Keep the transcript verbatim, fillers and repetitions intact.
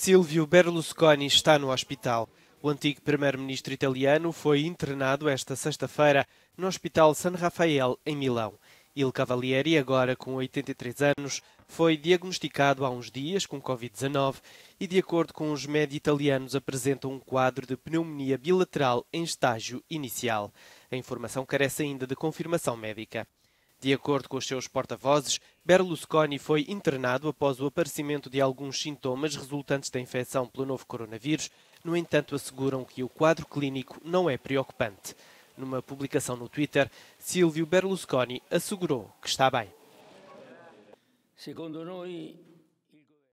Silvio Berlusconi está no hospital. O antigo primeiro-ministro italiano foi internado esta sexta-feira no Hospital San Raffaele, em Milão. Il Cavalieri, agora com oitenta e três anos, foi diagnosticado há uns dias com Covid dezanove e, de acordo com os médicos italianos, apresenta um quadro de pneumonia bilateral em estágio inicial. A informação carece ainda de confirmação médica. De acordo com os seus porta-vozes, Berlusconi foi internado após o aparecimento de alguns sintomas resultantes da infecção pelo novo coronavírus. No entanto, asseguram que o quadro clínico não é preocupante. Numa publicação no Twitter, Silvio Berlusconi assegurou que está bem.